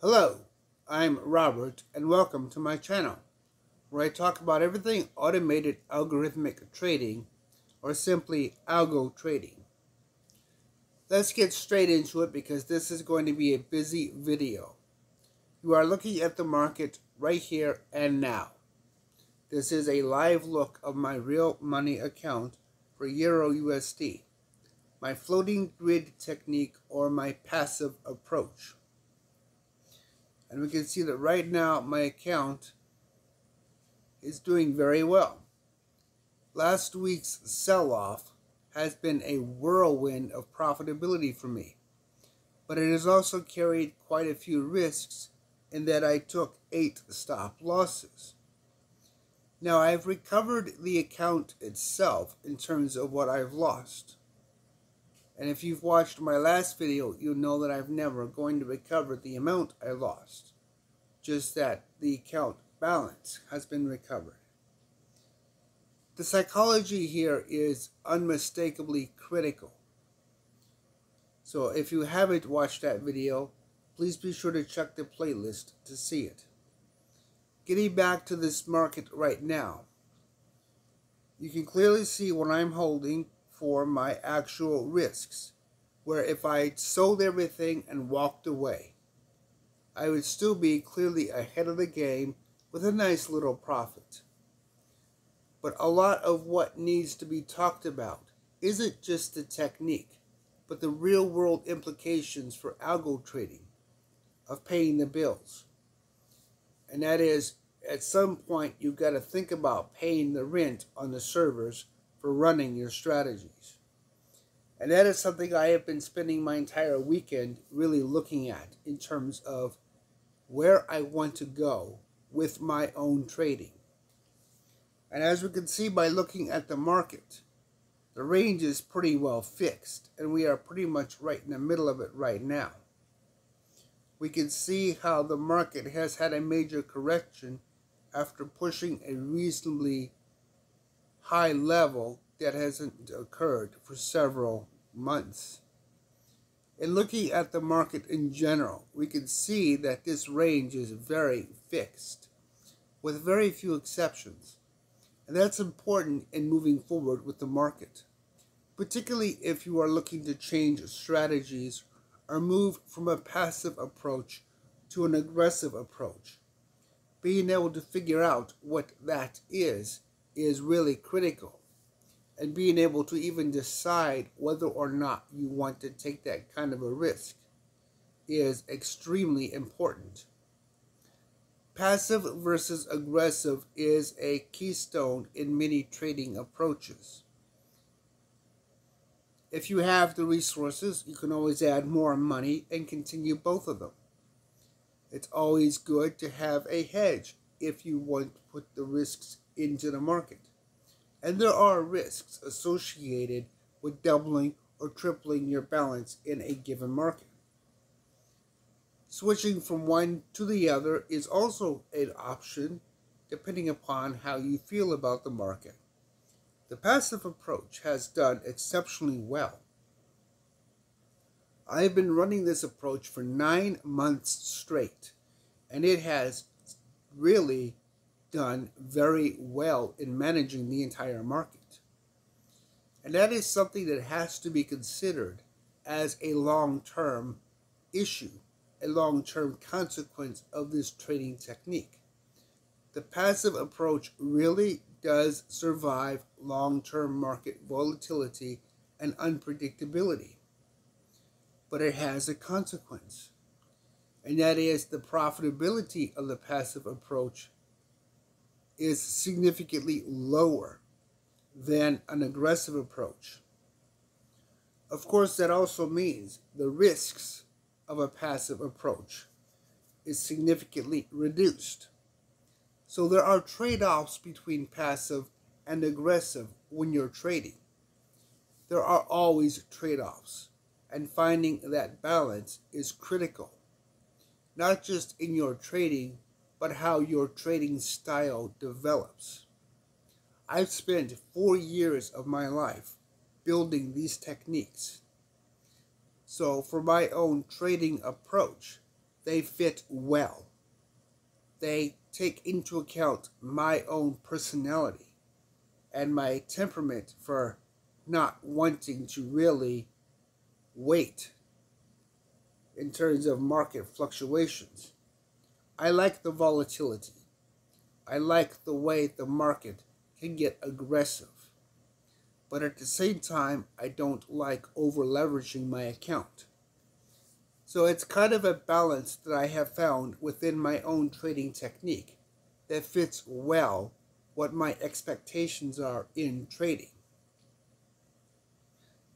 Hello, I'm Robert and welcome to my channel where I talk about everything automated algorithmic trading or simply algo trading. Let's get straight into it because this is going to be a busy video. You are looking at the market right here and now. This is a live look of my real money account for EURUSD, my floating grid technique or my passive approach. And we can see that right now my account is doing very well. Last week's sell-off has been a whirlwind of profitability for me, but it has also carried quite a few risks in that I took 8 stop losses. Now I've recovered the account itself in terms of what I've lost. And if you've watched my last video, you'll know that I'm never going to recover the amount I lost. Just that the account balance has been recovered. The psychology here is unmistakably critical. So if you haven't watched that video, please be sure to check the playlist to see it. Getting back to this market right now, you can clearly see what I'm holding for my actual risks, where if I sold everything and walked away, I would still be clearly ahead of the game with a nice little profit. But a lot of what needs to be talked about isn't just the technique, but the real-world implications for algo trading, of paying the bills. And that is, at some point, you've got to think about paying the rent on the servers for running your strategies. And that is something I have been spending my entire weekend really looking at in terms of where I want to go with my own trading. And as we can see by looking at the market, the range is pretty well fixed, and we are pretty much right in the middle of it right now. We can see how the market has had a major correction after pushing a reasonably high level that hasn't occurred for several months. And looking at the market in general, we can see that this range is very fixed, with very few exceptions. And that's important in moving forward with the market, particularly if you are looking to change strategies or move from a passive approach to an aggressive approach. Being able to figure out what that is really critical, and being able to even decide whether or not you want to take that kind of a risk is extremely important. Passive versus aggressive is a keystone in many trading approaches. If you have the resources, you can always add more money and continue both of them. It's always good to have a hedge if you want to put the risks into the market. And there are risks associated with doubling or tripling your balance in a given market. Switching from one to the other is also an option depending upon how you feel about the market. The passive approach has done exceptionally well. I've been running this approach for 9 months straight, and it has really done very well in managing the entire market. And that is something that has to be considered as a long-term issue, a long-term consequence of this trading technique. The passive approach really does survive long-term market volatility and unpredictability, but it has a consequence, and that is the profitability of the passive approach is significantly lower than an aggressive approach. Of course, that also means the risks of a passive approach is significantly reduced. So there are trade-offs between passive and aggressive when you're trading. There are always trade-offs, and finding that balance is critical, not just in your trading, but how your trading style develops. I've spent 4 years of my life building these techniques. So for my own trading approach, they fit well. They take into account my own personality and my temperament for not wanting to really wait in terms of market fluctuations. I like the volatility. I like the way the market can get aggressive. But at the same time, I don't like over-leveraging my account. So it's kind of a balance that I have found within my own trading technique that fits well what my expectations are in trading.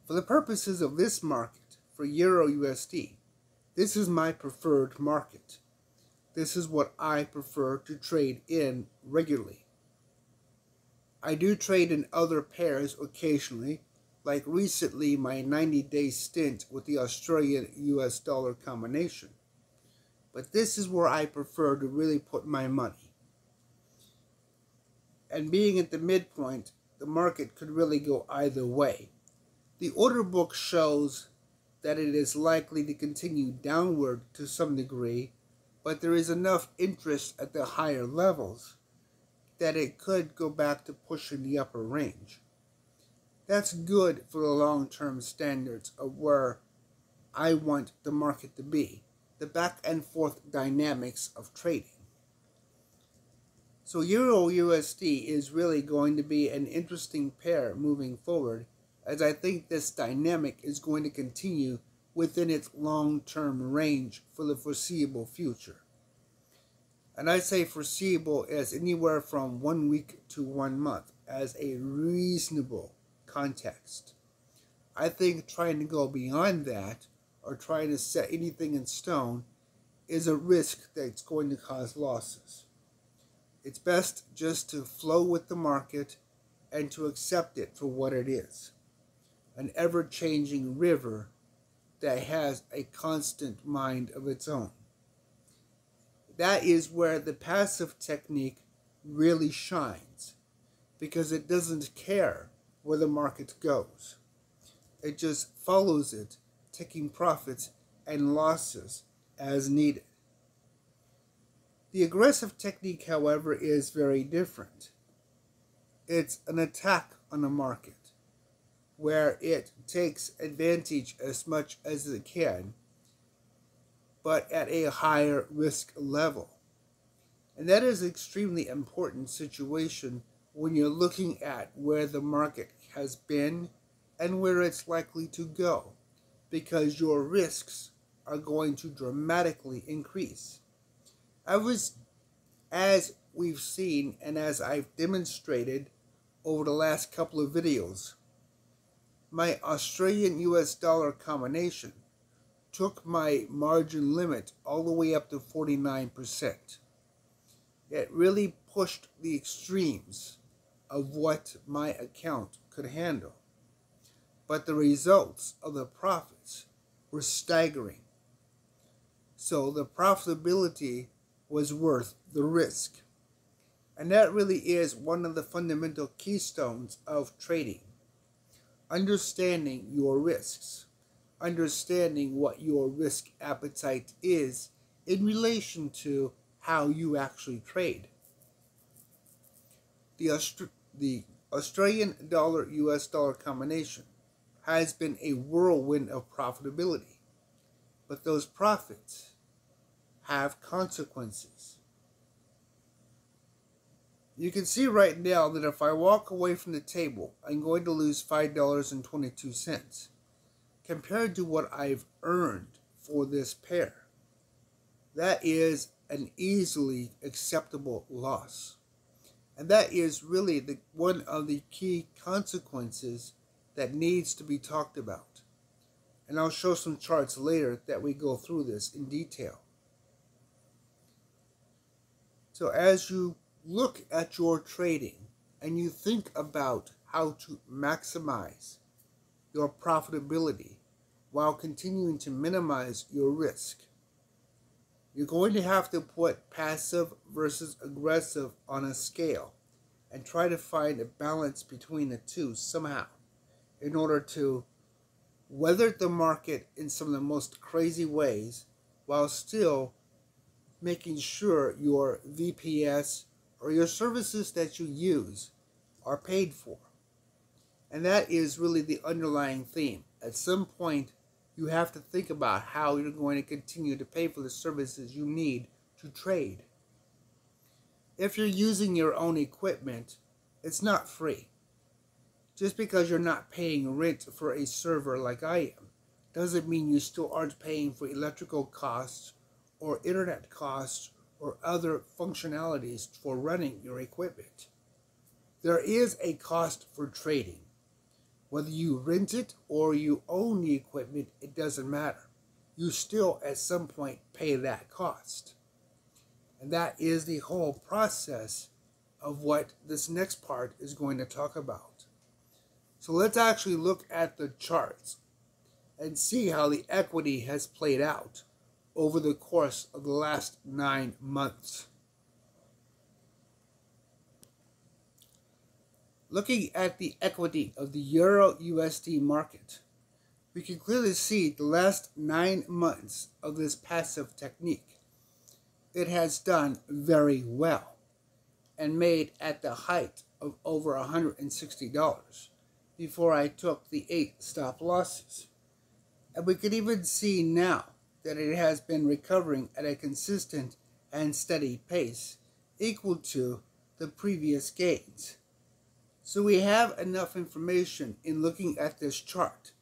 For the purposes of this market, for EURUSD, this is my preferred market. This is what I prefer to trade in regularly. I do trade in other pairs occasionally, like recently my 90-day stint with the Australian US dollar combination. But this is where I prefer to really put my money. And being at the midpoint, the market could really go either way. The order book shows that it is likely to continue downward to some degree, but there is enough interest at the higher levels that it could go back to pushing the upper range. That's good for the long-term standards of where I want the market to be, the back and forth dynamics of trading. So EURUSD is really going to be an interesting pair moving forward, as I think this dynamic is going to continue within its long-term range for the foreseeable future. And I say foreseeable as anywhere from 1 week to 1 month as a reasonable context. I think trying to go beyond that or trying to set anything in stone is a risk that's going to cause losses. It's best just to flow with the market and to accept it for what it is, an ever-changing river that has a constant mind of its own. That is where the passive technique really shines, because it doesn't care where the market goes. It just follows it, taking profits and losses as needed. The aggressive technique, however, is very different. It's an attack on a market, where it takes advantage as much as it can, but at a higher risk level. And that is an extremely important situation when you're looking at where the market has been and where it's likely to go, because your risks are going to dramatically increase. As we've seen and as I've demonstrated over the last couple of videos, my Australian US dollar combination took my margin limit all the way up to 49%. It really pushed the extremes of what my account could handle. But the results of the profits were staggering. So the profitability was worth the risk. And that really is one of the fundamental keystones of trading. Understanding your risks, understanding what your risk appetite is in relation to how you actually trade. The Australian dollar US dollar combination has been a whirlwind of profitability, but those profits have consequences. You can see right now that if I walk away from the table, I'm going to lose $5.22 compared to what I've earned for this pair. That is an easily acceptable loss. And that is really one of the key consequences that needs to be talked about. And I'll show some charts later that we go through this in detail. So as you look at your trading and you think about how to maximize your profitability while continuing to minimize your risk, you're going to have to put passive versus aggressive on a scale and try to find a balance between the two somehow in order to weather the market in some of the most crazy ways while still making sure your VPS or your services that you use are paid for. And that is really the underlying theme. At some point, you have to think about how you're going to continue to pay for the services you need to trade. If you're using your own equipment, it's not free. Just because you're not paying rent for a server like I am, doesn't mean you still aren't paying for electrical costs or internet costs or other functionalities for running your equipment. There is a cost for trading. Whether you rent it or you own the equipment, it doesn't matter. You still, at some point, pay that cost. And that is the whole process of what this next part is going to talk about. So let's actually look at the charts and see how the equity has played out over the course of the last 9 months. Looking at the equity of the EURUSD market, we can clearly see the last 9 months of this passive technique. It has done very well and made at the height of over $160 before I took the 8 stop losses. And we can even see now that it has been recovering at a consistent and steady pace equal to the previous gains. So we have enough information in looking at this chart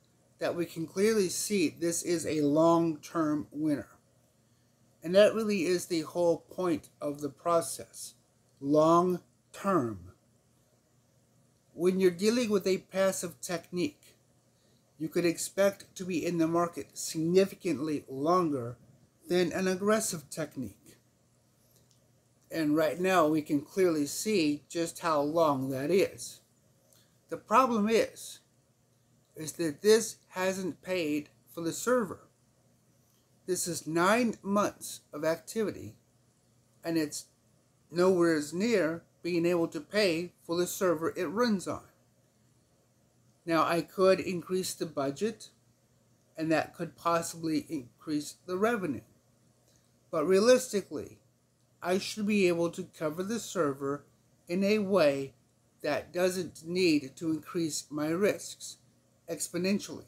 that we can clearly see this is a long-term winner. And that really is the whole point of the process. Long-term. When you're dealing with a passive technique, you could expect to be in the market significantly longer than an aggressive technique. And right now we can clearly see just how long that is. The problem is that this hasn't paid for the server. This is 9 months of activity and it's nowhere near being able to pay for the server it runs on. Now I could increase the budget and that could possibly increase the revenue. But realistically, I should be able to cover the server in a way that doesn't need to increase my risks exponentially.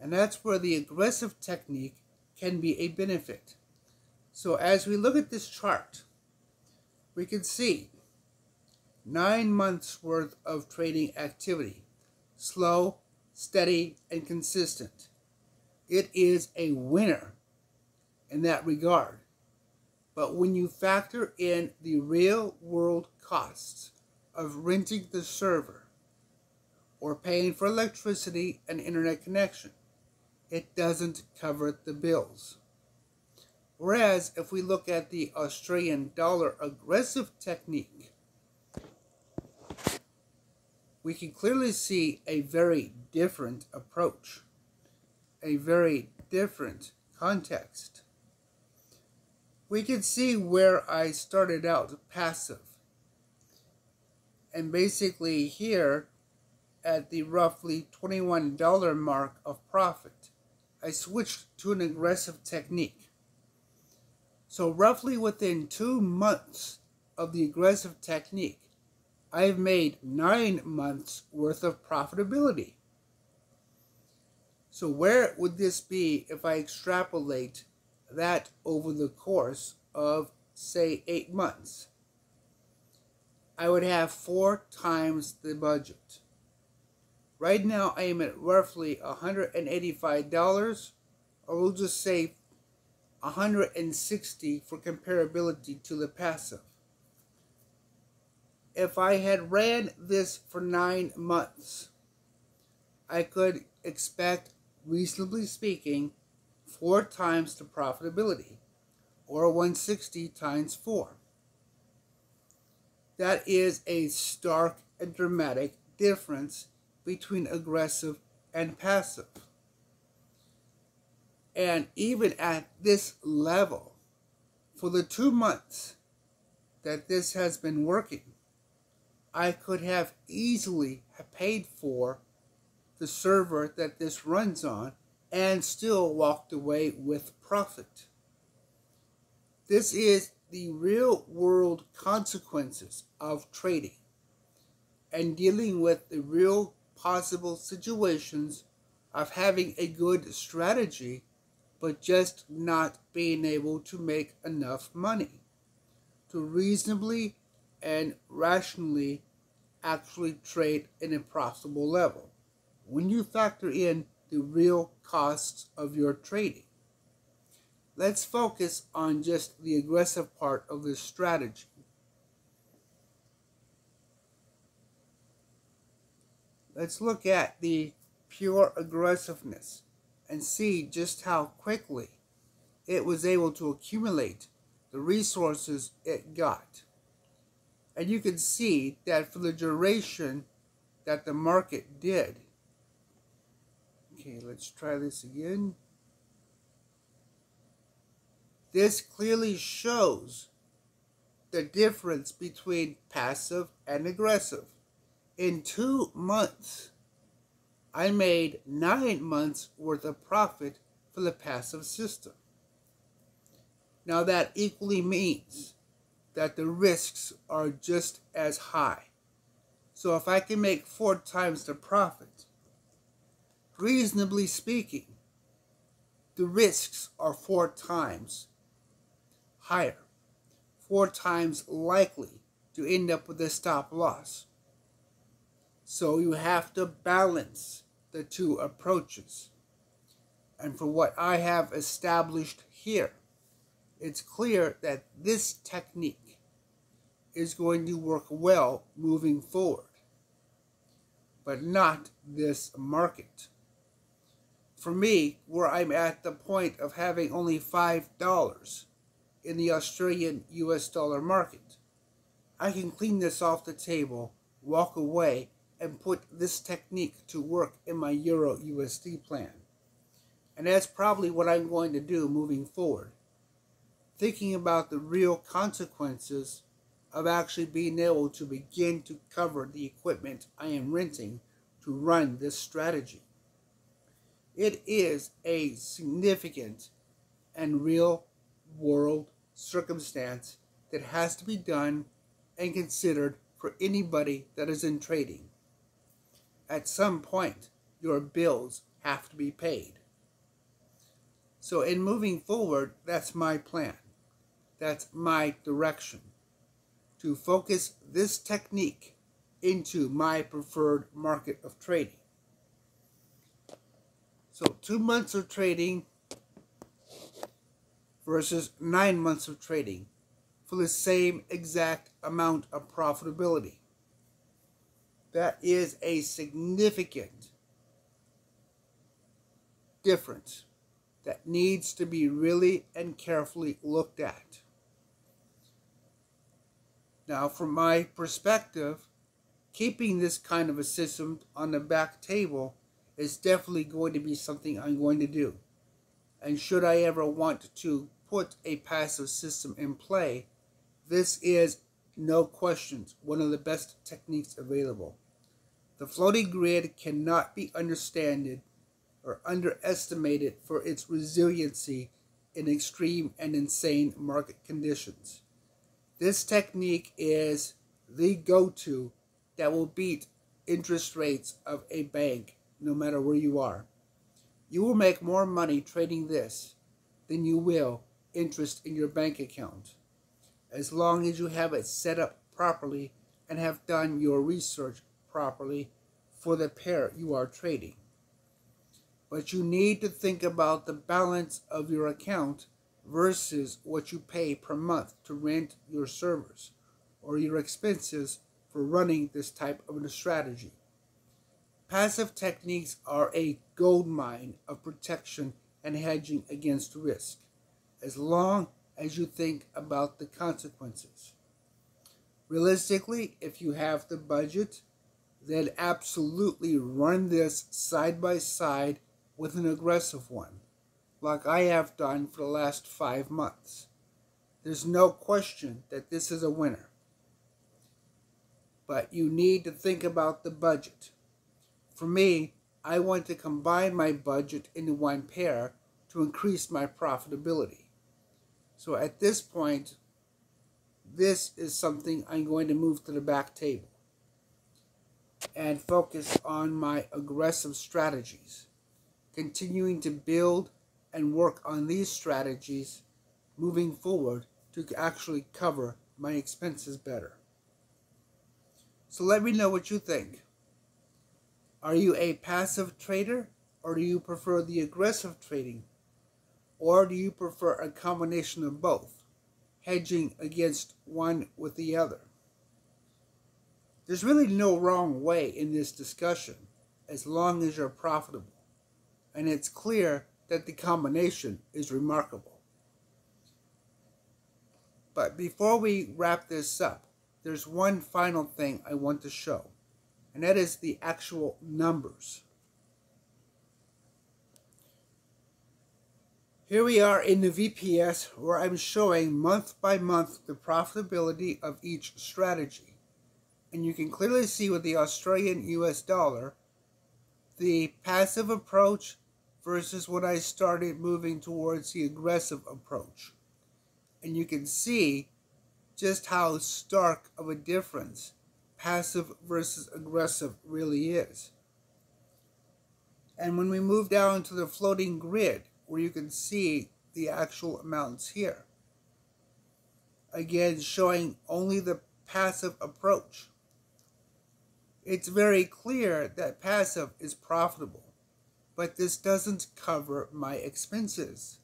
And that's where the aggressive technique can be a benefit. So as we look at this chart, we can see 9 months worth of trading activity, slow, steady, and consistent. It is a winner in that regard. But when you factor in the real-world costs of renting the server or paying for electricity and internet connection, it doesn't cover the bills. Whereas if we look at the Australian dollar aggressive technique, we can clearly see a very different approach, a very different context. We can see where I started out passive. And basically here at the roughly $21 mark of profit, I switched to an aggressive technique. So roughly within 2 months of the aggressive technique, I've made 9 months worth of profitability. So where would this be if I extrapolate that over the course of, say, 8 months? I would have 4 times the budget. Right now I am at roughly $185, or we'll just say $160 for comparability to the passive. If I had ran this for 9 months, I could expect, reasonably speaking, 4 times the profitability, or 160 times 4. That is a stark and dramatic difference between aggressive and passive. And even at this level, for the 2 months that this has been working, I could have easily paid for the server that this runs on and still walked away with profit. This is the real world consequences of trading and dealing with the real possible situations of having a good strategy but just not being able to make enough money to reasonably and rationally actually trade in a profitable level. When you factor in the real costs of your trading, let's focus on just the aggressive part of this strategy. Let's look at the pure aggressiveness and see just how quickly it was able to accumulate the resources it got. And you can see that for the duration that the market did. Okay, let's try this again. This clearly shows the difference between passive and aggressive. In 2 months, I made 9 months worth of profit for the passive system. Now that equally means that the risks are just as high. So if I can make 4 times the profit, reasonably speaking, the risks are 4 times higher, 4 times likely to end up with a stop loss. So you have to balance the two approaches. And for what I have established here, it's clear that this technique is going to work well moving forward, but not this market. For me, where I'm at the point of having only $5 in the Australian US dollar market, I can clean this off the table, walk away, and put this technique to work in my EURUSD plan. And that's probably what I'm going to do moving forward, thinking about the real consequences of actually being able to begin to cover the equipment I am renting to run this strategy. It is a significant and real world circumstance that has to be done and considered for anybody that is in trading. At some point, your bills have to be paid. So in moving forward, that's my plan. That's my direction, to focus this technique into my preferred market of trading. So 2 months of trading versus 9 months of trading for the same exact amount of profitability. That is a significant difference that needs to be really and carefully looked at. Now, from my perspective, keeping this kind of a system on the back table is definitely going to be something I'm going to do. And should I ever want to put a passive system in play, this is, no questions, one of the best techniques available. The floating grid cannot be understood or underestimated for its resiliency in extreme and insane market conditions. This technique is the go-to that will beat interest rates of a bank no matter where you are. You will make more money trading this than you will interest in your bank account, as long as you have it set up properly and have done your research properly for the pair you are trading. But you need to think about the balance of your account versus what you pay per month to rent your servers or your expenses for running this type of a strategy. Passive techniques are a goldmine of protection and hedging against risk, as long as you think about the consequences. Realistically, if you have the budget, then absolutely run this side by side with an aggressive one, like I have done for the last 5 months. There's no question that this is a winner. But you need to think about the budget. For me, I want to combine my budget into one pair to increase my profitability. So at this point, this is something I'm going to move to the back table and focus on my aggressive strategies, continuing to build and work on these strategies moving forward to actually cover my expenses better. So let me know what you think. Are you a passive trader, or do you prefer the aggressive trading, or do you prefer a combination of both, hedging against one with the other? There's really no wrong way in this discussion as long as you're profitable, and it's clear that the combination is remarkable. But before we wrap this up, there's one final thing I want to show, and that is the actual numbers. Here we are in the VPS, where I'm showing month by month the profitability of each strategy. And you can clearly see with the Australian US dollar, the passive approach versus when I started moving towards the aggressive approach. And you can see just how stark of a difference passive versus aggressive really is. And when we move down to the floating grid, where you can see the actual amounts here, again showing only the passive approach, it's very clear that passive is profitable, but this doesn't cover my expenses.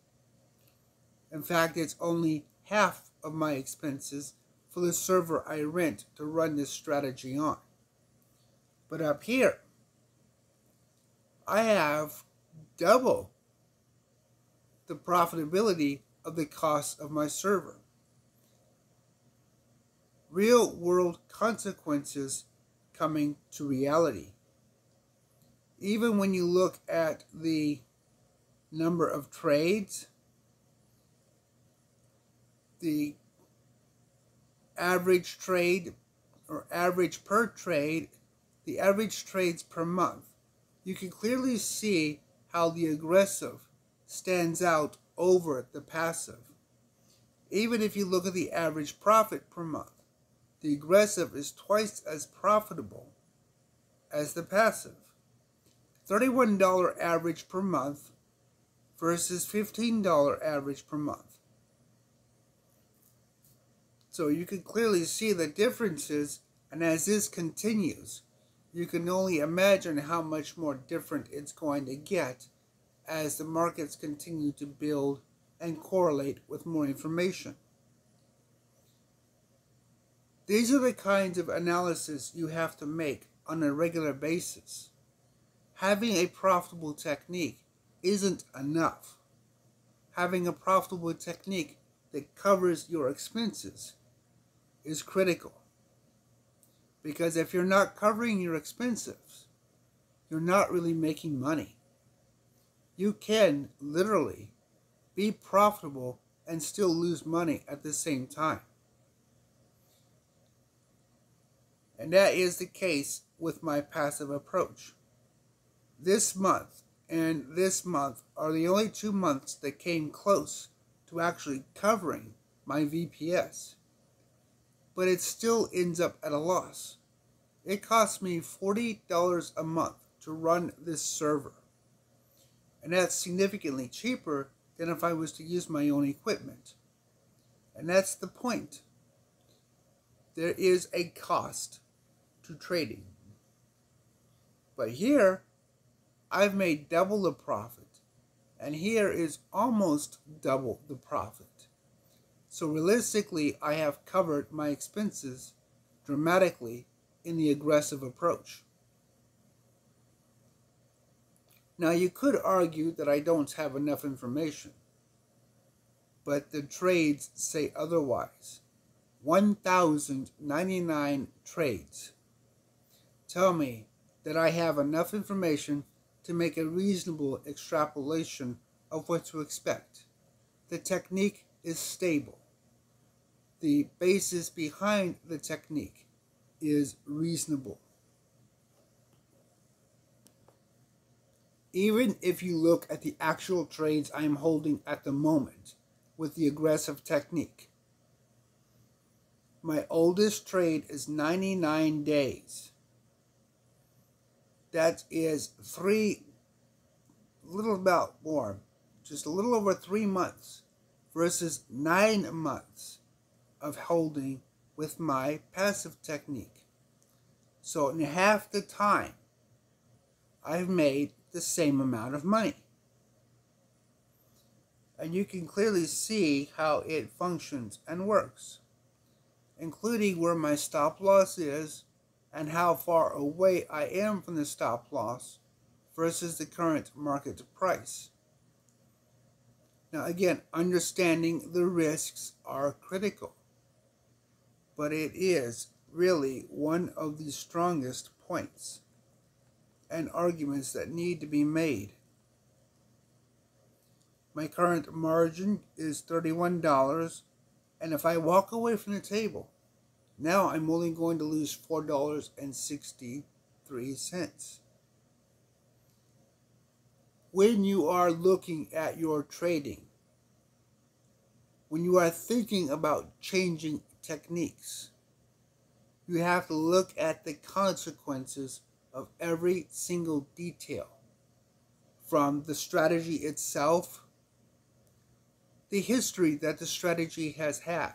In fact, it's only half of my expenses for the server I rent to run this strategy on. But up here, I have double the profitability of the cost of my server. Real world consequences coming to reality. Even when you look at the number of trades, the average trade or average per trade, the average trades per month, you can clearly see how the aggressive stands out over the passive. Even if you look at the average profit per month, the aggressive is twice as profitable as the passive. $31 average per month versus $15 average per month. So you can clearly see the differences, and as this continues, you can only imagine how much more different it's going to get as the markets continue to build and correlate with more information. These are the kinds of analysis you have to make on a regular basis. Having a profitable technique isn't enough. Having a profitable technique that covers your expenses is critical. Because if you're not covering your expenses, you're not really making money. You can literally be profitable and still lose money at the same time. And that is the case with my passive approach. This month and this month are the only 2 months that came close to actually covering my VPS. But it still ends up at a loss. It costs me $40 a month to run this server. And that's significantly cheaper than if I was to use my own equipment. And that's the point. There is a cost to trading. But here, I've made double the profit. And here is almost double the profit. So realistically, I have covered my expenses dramatically in the aggressive approach. Now, you could argue that I don't have enough information, but the trades say otherwise. 1,099 trades tell me that I have enough information to make a reasonable extrapolation of what to expect. The technique is stable. The basis behind the technique is reasonable. Even if you look at the actual trades I am holding at the moment, with the aggressive technique. My oldest trade is 99 days. That is just a little over 3 months versus 9 months of holding with my passive technique. So in half the time, I've made the same amount of money. And you can clearly see how it functions and works, including where my stop loss is and how far away I am from the stop loss versus the current market price. Now again, understanding the risks are critical, but it is really one of the strongest points and arguments that need to be made. My current margin is $31, and if I walk away from the table, now I'm only going to lose $4.63. When you are looking at your trading, when you are thinking about changing techniques, you have to look at the consequences of every single detail, from the strategy itself, the history that the strategy has had,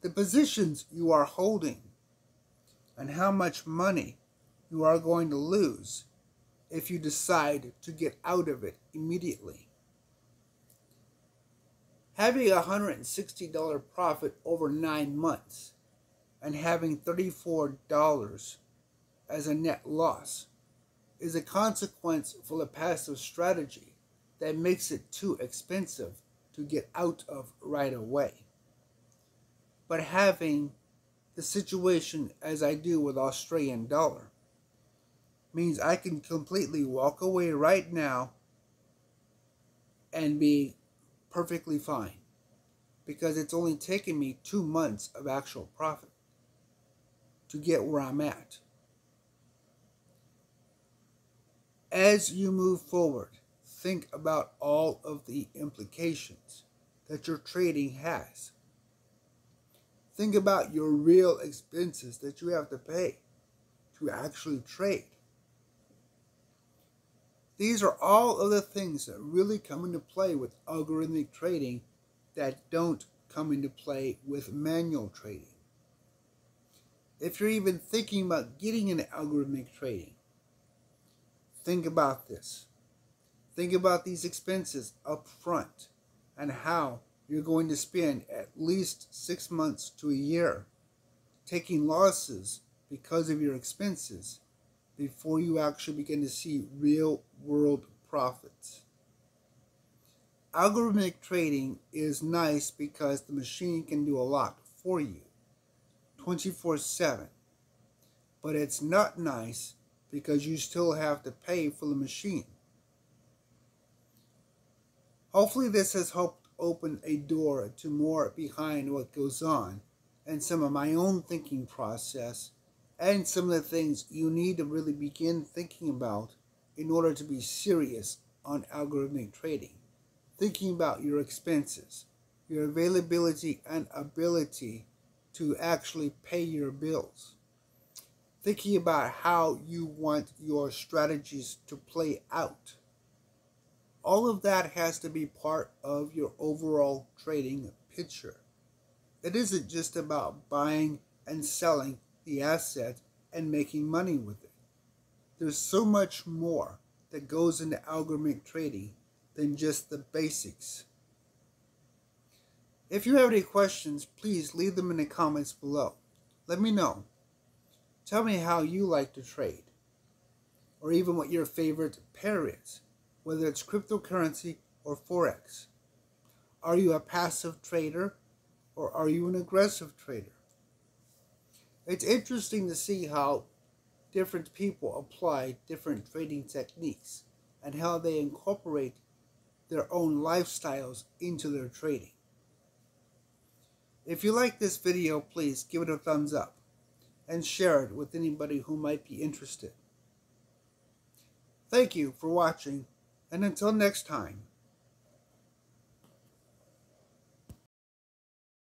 the positions you are holding, and how much money you are going to lose if you decide to get out of it immediately. Having a $160 profit over 9 months and having $34 as a net loss is a consequence for the passive strategy that makes it too expensive to get out of right away. But having the situation as I do with Australian dollar means I can completely walk away right now and be perfectly fine, because it's only taken me 2 months of actual profit to get where I'm at. As you move forward, think about all of the implications that your trading has. Think about your real expenses that you have to pay to actually trade. These are all of the things that really come into play with algorithmic trading that don't come into play with manual trading. If you're even thinking about getting into algorithmic trading, think about this. Think about these expenses up front and how you're going to spend at least 6 months to a year taking losses because of your expenses before you actually begin to see real world profits. Algorithmic trading is nice because the machine can do a lot for you 24/7, but it's not nice because you still have to pay for the machine. Hopefully this has helped open a door to more behind what goes on and some of my own thinking process and some of the things you need to really begin thinking about in order to be serious on algorithmic trading. Thinking about your expenses, your availability and ability to actually pay your bills. Thinking about how you want your strategies to play out. All of that has to be part of your overall trading picture. It isn't just about buying and selling the asset and making money with it. There's so much more that goes into algorithmic trading than just the basics. If you have any questions, please leave them in the comments below. Let me know. Tell me how you like to trade, or even what your favorite pair is, whether it's cryptocurrency or Forex. Are you a passive trader, or are you an aggressive trader? It's interesting to see how different people apply different trading techniques and how they incorporate their own lifestyles into their trading. If you like this video, please give it a thumbs up and share it with anybody who might be interested. Thank you for watching, and until next time.